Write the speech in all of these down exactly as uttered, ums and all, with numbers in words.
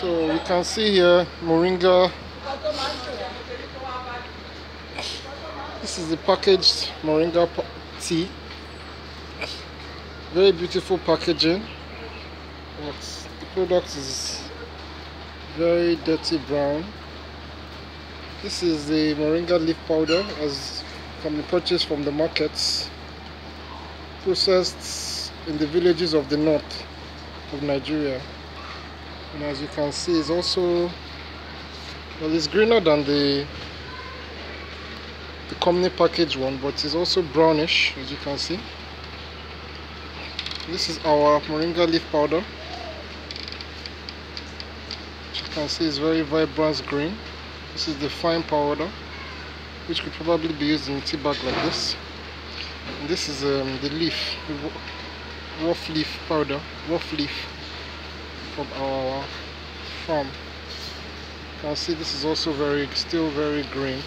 So we can see here moringa. This is the packaged moringa tea. Very beautiful packaging, but the product is very dirty brown. This is the moringa leaf powder, as can be purchased from the markets, processed in the villages of the north of Nigeria. And as you can see, it's also, well, it's greener than the the company package one, but it's also brownish, as you can see. This is our moringa leaf powder. As you can see, it's very vibrant green. This is the fine powder, which could probably be used in a tea bag like this. And this is um, the leaf, the rough leaf powder, rough leaf from our farm. You can see this is also very, still very green.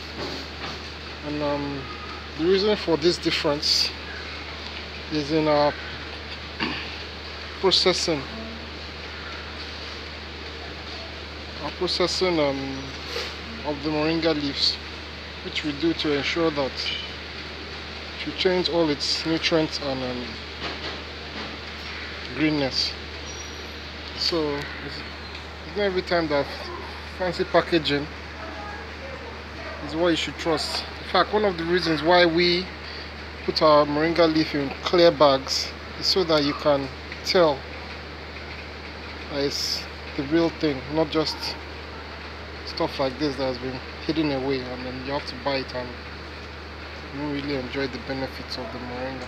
And um, the reason for this difference is in our processing. Our processing um, of the moringa leaves, which we do to ensure that it retains all its nutrients and um, greenness. So it's not every time that fancy packaging is what you should trust. In fact, one of the reasons why we put our moringa leaf in clear bags is so that you can tell that it's the real thing, not just stuff like this that has been hidden away, and then you have to buy it and you don't really enjoy the benefits of the moringa.